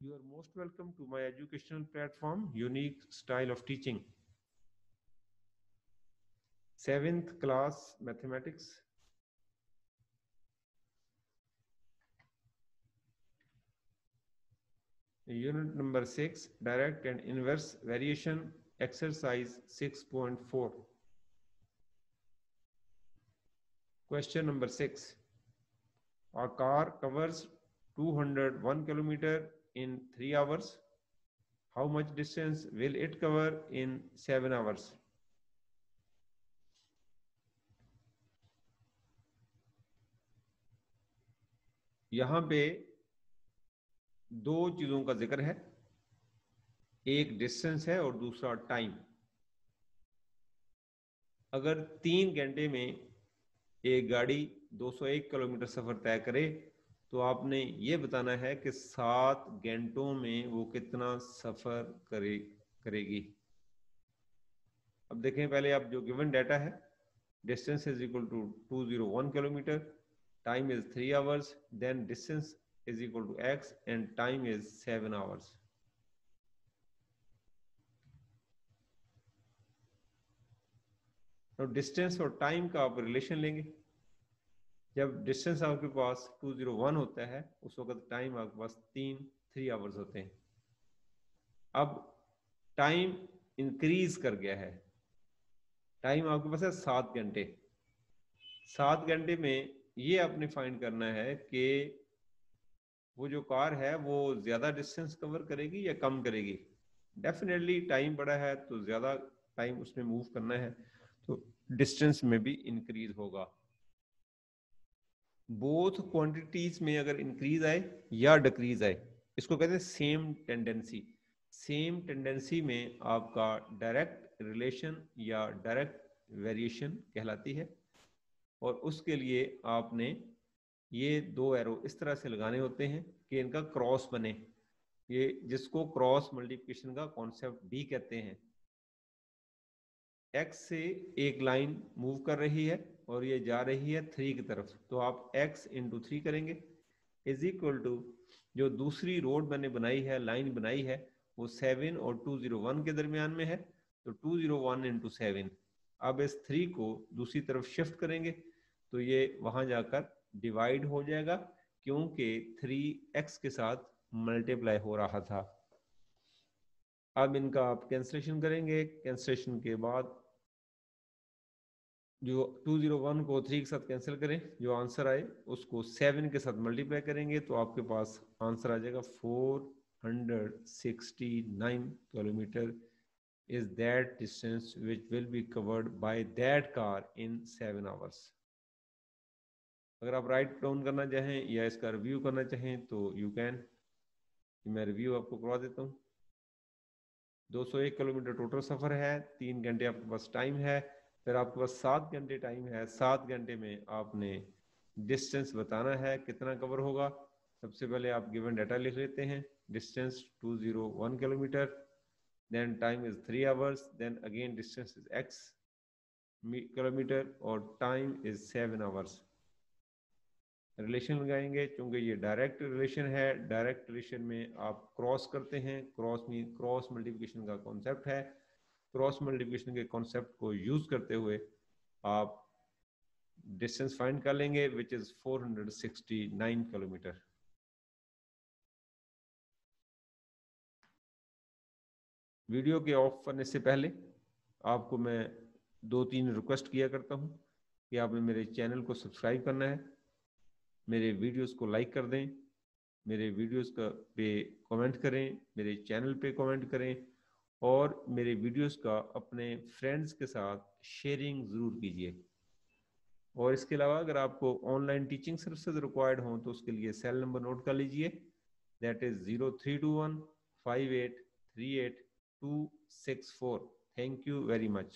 You are most welcome to my educational platform, Unique Style of Teaching. 7th class, Mathematics. Unit number 6, Direct and Inverse Variation, Exercise 6.4. Question number 6. A car covers 201 km in 3 hours. How much distance will it cover in 7 hours? यहाँ पे दो चीजों का जिक्र है, एक distance है और दूसरा टाइम। अगर 3 घंटे में एक गाड़ी 201 किलोमीटर सफर तय करे तो आपने ये बताना है कि 7 घंटों में वो कितना सफर करेगी। अब देखें, पहले आप जो गिवन डाटा है, distance is equal to 201 kilometre, time is 3 hours, then distance is equal to x and time is 7 hours. Now distance और time का आप relation लेंगे। जब distance आपके पास 201 होता है उस वक्त time आपके पास 3 hours होते हैं। अब time increase कर गया है, time आपके पास है 7 घंटे। 7 घंटे में ये आपने फाइंड करना है कि वो जो कार है वो ज़्यादा डिस्टेंस कवर करेगी या कम करेगी। डेफिनेटली टाइम बड़ा है तो ज़्यादा टाइम उसमें मूव करना है, तो डिस्टेंस में भी इंक्रीज होगा। बोथ क्वांटिटीज में अगर इंक्रीज आए या डिक्रीज आए, इसको कहते हैं सेम टेंडेंसी। सेम टेंडेंसी में आपका डायरेक्ट रिलेशन या डायरेक्ट वेरिएशन कहलाती है, और उसके लिए आपने ये 2 एरो इस तरह से लगाने होते हैं कि इनका क्रॉस बने, ये जिसको क्रॉस मल्टीप्लिकेशन का कॉन्सेप्ट भी कहते हैं। x से एक लाइन मूव कर रही है और ये जा रही है 3 की तरफ, तो आप x इंटू 3 करेंगे इज इक्वल टू जो दूसरी रोड मैंने बनाई है, लाइन बनाई है, वो 7 और 201 के दरमियान में है, तो 201 इंटू 7। अब इस 3 को दूसरी तरफ शिफ्ट करेंगे तो ये वहां जाकर डिवाइड हो जाएगा, क्योंकि 3x के साथ मल्टीप्लाई हो रहा था। अब इनका आप कैंसलेशन करेंगे, कैंसलेशन के बाद जो 201 को 3 के साथ कैंसिल करें, जो आंसर आए उसको 7 के साथ मल्टीप्लाई करेंगे तो आपके पास आंसर आ जाएगा 469 kilometre is that distance which will be covered by that car in 7 hours. अगर आप राइट डाउन करना चाहें या इसका रिव्यू करना चाहें तो यू कैन। मैं रिव्यू आपको करवा देता हूँ। 201 किलोमीटर टोटल सफ़र है, 3 घंटे आपके पास टाइम है, फिर आपके पास 7 घंटे टाइम है। 7 घंटे में आपने डिस्टेंस बताना है कितना कवर होगा। सबसे पहले आप गिवन डाटा लिख लेते हैं, distance 201 kilometre, then time is 3 hours, then again distance is x kilometre और time is 7 hours. रिलेशन लगाएंगे, क्योंकि ये डायरेक्ट रिलेशन है। डायरेक्ट रिलेशन में आप क्रॉस करते हैं, क्रॉस मीन क्रॉस मल्टीप्लिकेशन का कॉन्सेप्ट है। क्रॉस मल्टीप्लिकेशन के कॉन्सेप्ट को यूज करते हुए आप डिस्टेंस फाइंड कर लेंगे विच इज 469 किलोमीटर। वीडियो के ऑफ करने से पहले आपको मैं 2-3 रिक्वेस्ट किया करता हूं कि आपने मेरे चैनल को सब्सक्राइब करना है, मेरे वीडियोस को लाइक कर दें, मेरे वीडियोस का पे कमेंट करें, मेरे चैनल पे कमेंट करें, और मेरे वीडियोस का अपने फ्रेंड्स के साथ शेयरिंग ज़रूर कीजिए। और इसके अलावा अगर आपको ऑनलाइन टीचिंग सर्विसेज रिक्वायर्ड हों तो उसके लिए सेल नंबर नोट कर लीजिए, that is 0321 5838 264. Thank you very much.